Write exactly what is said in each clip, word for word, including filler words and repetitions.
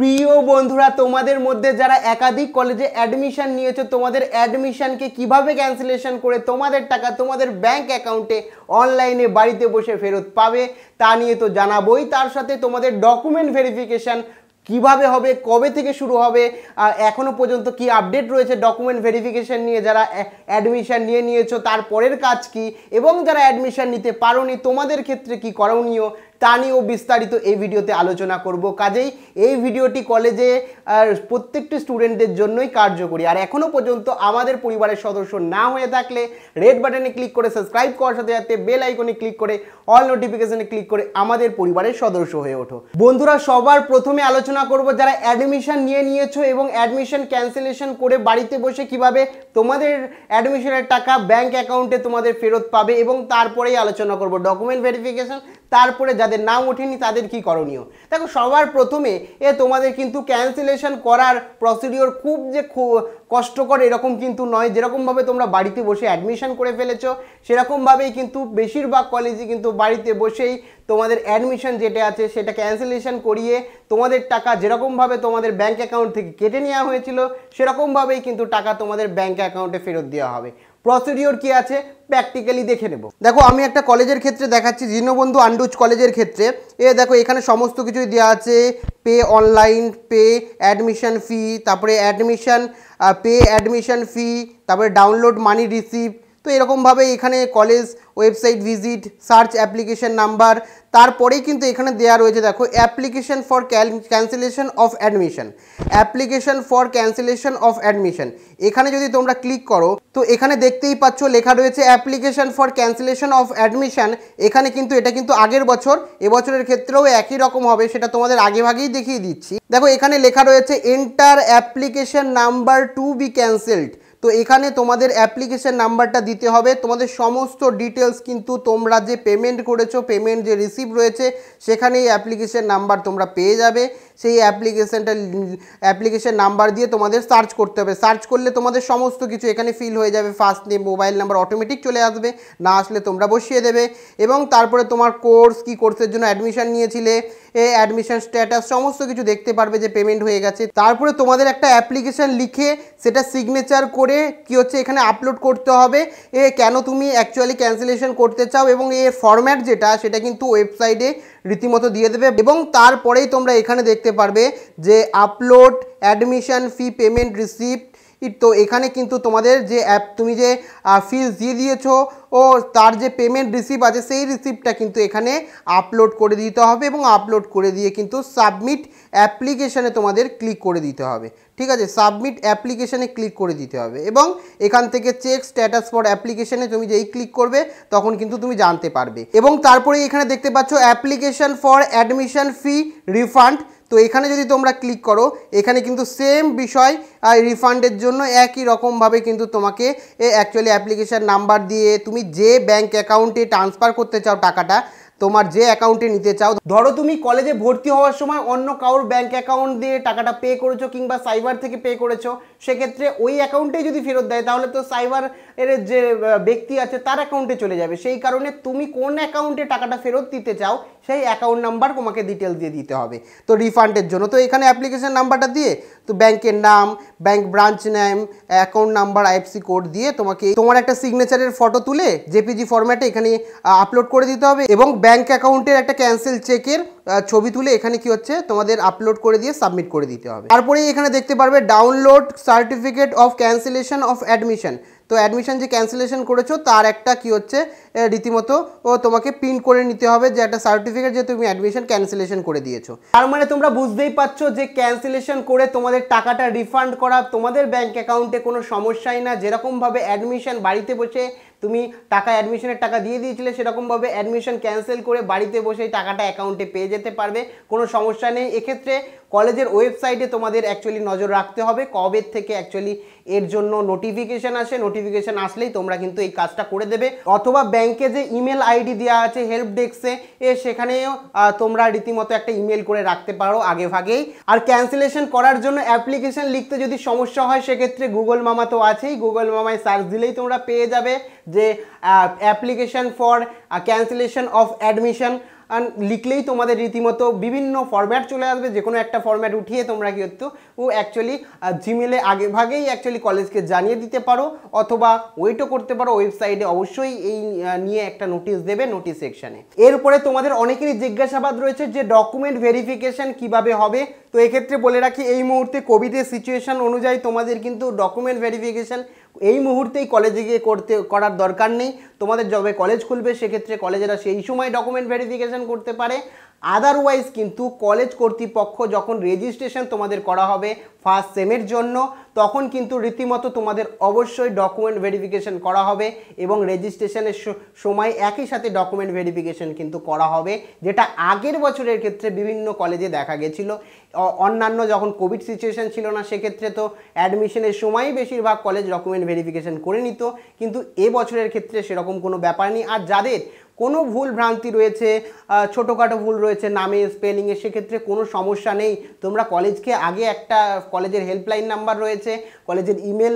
প্রিয় বন্ধুরা তোমাদের মধ্যে যারা একাধিক কলেজে অ্যাডমিশন নিয়েছো তোমাদের অ্যাডমিশনকে কিভাবে ক্যান্সেলেশন করে তোমাদের টাকা তোমাদের ব্যাংক অ্যাকাউন্টে অনলাইনে বাড়িতে বসে ফেরত পাবে তা নিয়ে তো জানাবোই। তার সাথে তোমাদের ডকুমেন্ট ভেরিফিকেশন কিভাবে হবে, কবে থেকে শুরু হবে, এখনো পর্যন্ত কি আপডেট রয়েছে ডকুমেন্ট ভেরিফিকেশন নিয়ে, যারা অ্যাডমিশন নিয়ে নিয়েছো তারপরের কাজ কি এবং যারা অ্যাডমিশন নিতে পারোনি তোমাদের ক্ষেত্রে কি করণীয় তা নিয়েও বিস্তারিত এই ভিডিওতে আলোচনা করব। কাজেই এই ভিডিওটি কলেজে আর প্রত্যেকটি স্টুডেন্টদের জন্যই কার্যকরী। আর এখনও পর্যন্ত আমাদের পরিবারের সদস্য না হয়ে থাকলে রেড বাটনে ক্লিক করে সাবস্ক্রাইব করার সাথে সাথে বেল আইকনে ক্লিক করে অল নোটিফিকেশনে ক্লিক করে আমাদের পরিবারের সদস্য হয়ে ওঠো। বন্ধুরা সবার প্রথমে আলোচনা করব যারা অ্যাডমিশন নিয়ে নিয়েছো এবং অ্যাডমিশন ক্যান্সেলেশন করে বাড়িতে বসে কিভাবে তোমাদের অ্যাডমিশনের টাকা ব্যাংক অ্যাকাউন্টে তোমাদের ফেরত পাবে, এবং তারপরেই আলোচনা করব ডকুমেন্ট ভেরিফিকেশন, তারপরে যাদের নাম ওঠেনি তাদের কি করণীয়। দেখো সবার প্রথমে এ তোমাদের কিন্তু ক্যান্সেলেশন করার প্রসিডিওর খুব যে কষ্টকর এরকম কিন্তু নয়। যেরকমভাবে তোমরা বাড়িতে বসে অ্যাডমিশন করে ফেলেছো সেরকমভাবেই কিন্তু বেশিরভাগ কলেজে কিন্তু বাড়িতে বসেই তোমাদের অ্যাডমিশন যেটা আছে সেটা ক্যান্সেলেশন করিয়ে তোমাদের টাকা যেরকমভাবে তোমাদের ব্যাঙ্ক অ্যাকাউন্ট থেকে কেটে নেওয়া হয়েছিল সেরকমভাবেই কিন্তু টাকা তোমাদের ব্যাঙ্ক অ্যাকাউন্টে ফেরত দেওয়া হবে। প্রসিডিওর কি আছে প্র্যাকটিক্যালি দেখে নেব। দেখো আমি একটা কলেজের ক্ষেত্রে দেখাচ্ছি, দীনবন্ধু আন্ডুজ কলেজের ক্ষেত্রে। এ দেখো এখানে সমস্ত কিছুই দেওয়া আছে, pay online, pay admission fee, তারপরে অ্যাডমিশন পে অ্যাডমিশন ফি, তারপরে ডাউনলোড মানি রিসিপ্ট। তো এরকমভাবে এখানে college website visit, search application number, তারপরেই কিন্তু এখানে দেওয়া রয়েছে দেখো application for cancellation of admission, application for cancellation of admission. এখানে যদি তোমরা ক্লিক করো তো এখানে দেখতেই পাচ্ছ লেখা রয়েছে application for cancellation of admission. এখানে কিন্তু এটা কিন্তু আগের বছর, এবছরের ক্ষেত্রেও একই রকম হবে, সেটা তোমাদের আগেভাগেই দেখিয়ে দিচ্ছি। দেখো এখানে লেখা রয়েছে enter application number to be cancelled. তো এখানে তোমাদের অ্যাপ্লিকেশন নাম্বারটা দিতে হবে, তোমাদের সমস্ত ডিটেলস কিন্তু তোমরা যে পেমেন্ট করেছো পেমেন্ট যে রিসিপ্ট রয়েছে সেখানে এই অ্যাপ্লিকেশন নাম্বার তোমরা পেয়ে যাবে। সেই অ্যাপ্লিকেশনটা অ্যাপ্লিকেশন নাম্বার দিয়ে তোমাদের সার্চ করতে হবে, সার্চ করলে তোমাদের সমস্ত কিছু এখানে ফিল হয়ে যাবে। First name, mobile number automatic চলে আসবে, না আসলে তোমরা বসিয়ে দেবে। এবং তারপরে তোমার কোর্স, কি কোর্সের জন্য অ্যাডমিশন নিয়েছিলে, এ অ্যাডমিশন স্ট্যাটাস সমস্ত কিছু দেখতে পারবে যে পেমেন্ট হয়ে গেছে। তারপরে তোমাদের একটা অ্যাপ্লিকেশন লিখে সেটা সিগনেচার করে কি হচ্ছে এখানে আপলোড করতে হবে, এ কেন তুমি অ্যাকচুয়ালি ক্যান্সেলেশন করতে চাও, এবং এর ফরম্যাট যেটা সেটা কিন্তু ওয়েবসাইটে রীতিমতো দিয়ে দেবে। এবং তারপরেই তোমরা এখানে দেখতে পারবে যে upload admission fee payment receipt. তো এখানে কিন্তু তোমাদের যে অ্যাপ তুমি যে ফিজ দিয়ে দিয়েছো ও তার যে পেমেন্ট রিসিপ্ট আছে সেই রিসিপ্টটা কিন্তু এখানে আপলোড করে দিতে হবে, এবং আপলোড করে দিয়ে কিন্তু সাবমিট অ্যাপ্লিকেশানে তোমাদের ক্লিক করে দিতে হবে। ঠিক আছে, সাবমিট অ্যাপ্লিকেশানে ক্লিক করে দিতে হবে, এবং এখান থেকে চেক স্ট্যাটাস ফর অ্যাপ্লিকেশানে তুমি যেই ক্লিক করবে তখন কিন্তু তুমি জানতে পারবে। এবং তারপরে এখানে দেখতে পাচ্ছ application for admission fee refund. তো এখানে যদি তোমরা ক্লিক করো এখানে কিন্তু সেম বিষয়, আর রিফান্ডের জন্য একই রকমভাবে কিন্তু তোমাকে অ্যাকচুয়ালি অ্যাপ্লিকেশান নাম্বার দিয়ে তুমি যে ব্যাঙ্ক অ্যাকাউন্টে ট্রান্সফার করতে চাও টাকাটা, তোমার যে অ্যাকাউন্টে নিতে চাও, ধরো তুমি কলেজে ভর্তি হওয়ার সময় অন্য কারোর ব্যাঙ্ক অ্যাকাউন্ট দিয়ে টাকাটা পে করেছো কিংবা সাইবার থেকে পে করেছো, সেক্ষেত্রে ওই অ্যাকাউন্টেই যদি ফেরত দেয় তাহলে তো সাইবার এর যে ব্যক্তি আছে তার অ্যাকাউন্টে চলে যাবে। সেই কারণে তুমি কোন অ্যাকাউন্টে টাকাটা ফেরত দিতে চাও সেই অ্যাকাউন্ট নাম্বার তোমাকে ডিটেলস দিয়ে দিতে হবে তো রিফান্ডের জন্য। তো এখানে অ্যাপ্লিকেশন নাম্বারটা দিয়ে তো ব্যাংকের নাম, bank branch name, account number, IFSC code দিয়ে তোমাকে তোমার একটা সিগনেচারের ফটো তুলে জেপিজি ফরম্যাটে এখানে আপলোড করে দিতে হবে, এবং ব্যাংক অ্যাকাউন্টের একটা ক্যান্সেল চেকের ছবি তুলে এখানে কি হচ্ছে তোমাদের আপলোড করে দিয়ে সাবমিট করে দিতে হবে। তারপরে এখানে দেখতে পারবে download certificate of cancellation of admission. তো অ্যাডমিশন যে ক্যান্সেলেশন করেছো তার একটা কি হচ্ছে রীতিমতো ও তোমাকে প্রিন্ট করে নিতে হবে, যে একটা সার্টিফিকেট যে তুমি অ্যাডমিশন ক্যান্সেলেশন করে দিয়েছো। তার মানে তোমরা বুঝতেই পারছো যে ক্যান্সেলেশন করে তোমাদের টাকাটা রিফান্ড করা তোমাদের ব্যাংক অ্যাকাউন্টে কোনো সমস্যাই না। যেরকমভাবে অ্যাডমিশন বাড়িতে বসে তুমি টাকা অ্যাডমিশনের টাকা দিয়ে দিয়েছিলে সেরকমভাবে অ্যাডমিশন ক্যান্সেল করে বাড়িতে বসেই টাকাটা অ্যাকাউন্টে পেয়ে যেতে পারবে, কোনো সমস্যা নেই। এক্ষেত্রে কলেজের ওয়েবসাইটে তোমাদের অ্যাকচুয়ালি নজর রাখতে হবে কবে থেকে অ্যাকচুয়ালি এর জন্য নোটিফিকেশান আসে, নোটিফিকেশান আসলেই তোমরা কিন্তু এই কাজটা করে দেবে। অথবা ব্যাংকে যে ইমেল আইডি দেওয়া আছে হেল্প ডেস্কে এ সেখানেও তোমরা রীতিমতো একটা ইমেল করে রাখতে পারো আগে ভাগেই। আর ক্যান্সেলেশন করার জন্য অ্যাপ্লিকেশান লিখতে যদি সমস্যা হয় সেক্ষেত্রে গুগল মামা তো আছেই, গুগল মামায় সার্চ দিলেই তোমরা পেয়ে যাবে যে application for cancellation of admission. लिखले तुम्हारे रीतिमतो विभिन्न फॉर्मैट चले आसबे जेकोनो एक फॉर्मैट उठिए तोमरा कि करतो एक्चुअली जिमेले आगे भागेई एक्चुअली कलेज के जानिए दीते पारो अथवा वेटो करते पारो वेबसाइटे अवश्यई एई निये एक नोटिस देबे नोटिस सेक्शने। एरपरे तुम्हारे अनेकेई जिज्ञासाबाद रयेछे जे डकुमेंट भेरिफिकेशन किभाबे होबे तो एई क्षेत्रे बोले राखी एई मुहूर्ते कोविडेर सिचुएशन अनुयायी तुम्हारे किन्तु डकुमेंट भेरिफिकेशन এই মুহূর্তেই কলেজে গিয়ে করতে করার দরকার নেই। তোমাদের যবে কলেজ খুলবে সে ক্ষেত্রে কলেজেরা সেই সময় ডকুমেন্ট ভেরিফিকেশন করতে পারে। আদারওয়াইজ কিন্তু কলেজ কর্তৃপক্ষ যখন রেজিস্ট্রেশন তোমাদের করা হবে ফার্স্ট সেমের জন্য তখন কিন্তু রীতিমতো তোমাদের অবশ্যই ডকুমেন্ট ভেরিফিকেশন করা হবে এবং রেজিস্ট্রেশনের সময় একই সাথে ডকুমেন্ট ভেরিফিকেশন কিন্তু করা হবে, যেটা আগের বছরের ক্ষেত্রে বিভিন্ন কলেজে দেখা গিয়েছিল। অন্যান্য যখন কোভিড সিচুয়েশন ছিল না সেক্ষেত্রে তো অ্যাডমিশনের সময়ই বেশিরভাগ কলেজ ডকুমেন্ট ভেরিফিকেশন করে নিত, কিন্তু এ বছরের ক্ষেত্রে সেরকম কোনো ব্যাপার নেই। আর যাদের কোনো ভুল ভ্রান্তি রয়েছে ছোটোখাটো ভুল রয়েছে নামে স্পেলিংয়ে সেক্ষেত্রে কোনো সমস্যা নেই। তোমরা কলেজকে আগে একটা কলেজের হেল্পলাইন নাম্বার রয়েছে কলেজের ইমেল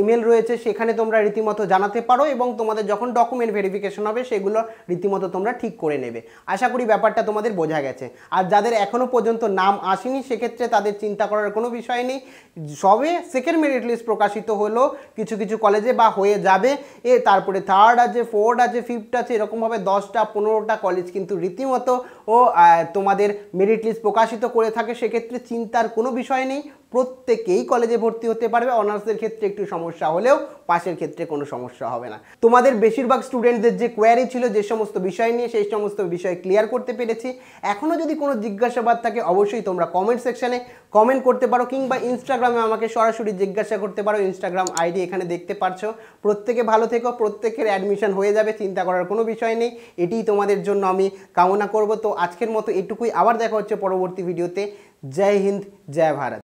ইমেল রয়েছে সেখানে তোমরা রীতিমতো জানাতে পারো এবং তোমাদের যখন ডকুমেন্ট ভেরিফিকেশন হবে সেগুলো রীতিমতো তোমরা ঠিক করে নেবে। আশা করি ব্যাপারটা তোমাদের বোঝা গেছে। আর যাদের এখনও পর্যন্ত নাম আসেনি সেক্ষেত্রে তাদের চিন্তা করার কোনো বিষয় নেই। সবে সেকেন্ড মেরিট লিস্ট প্রকাশিত হলো কিছু কিছু কলেজে বা হয়ে যাবে, এ তারপরে থার্ড আছে ফোর্থ আছে ফিফথ আছে এরকম ভাবে দশটা পনেরোটা কলেজ কিন্তু রীতিমতো ও তোমাদের মেরিট লিস্ট প্রকাশিত করে থাকে। সেক্ষেত্রে চিন্তার কোনো বিষয় নেই, প্রত্যেকেই কলেজে ভর্তি হতে পারবে। অনার্সের ক্ষেত্রে একটু সমস্যা হলেও পাশের ক্ষেত্রে কোনো সমস্যা হবে না। তোমাদের বেশিরভাগ স্টুডেন্টদের যে কোয়ারি ছিল যে সমস্ত বিষয় নিয়ে সেই সমস্ত বিষয় ক্লিয়ার করতে পেরেছি। এখনও যদি কোনো জিজ্ঞাসাবাদ থাকে অবশ্যই তোমরা কমেন্ট সেকশানে কমেন্ট করতে পারো কিংবা ইনস্টাগ্রামে আমাকে সরাসরি জিজ্ঞাসা করতে পারো। ইনস্টাগ্রাম আইডি এখানে দেখতে পাচ্ছ। প্রত্যেকে ভালো থেকো, প্রত্যেকের অ্যাডমিশন হয়ে যাবে, চিন্তা করার কোনো বিষয় নেই, এটিই তোমাদের জন্য আমি কামনা করব। তো আজকের মতো এটুকুই, আবার দেখা হচ্ছে পরবর্তী ভিডিওতে। জয় হিন্দ, জয় ভারত।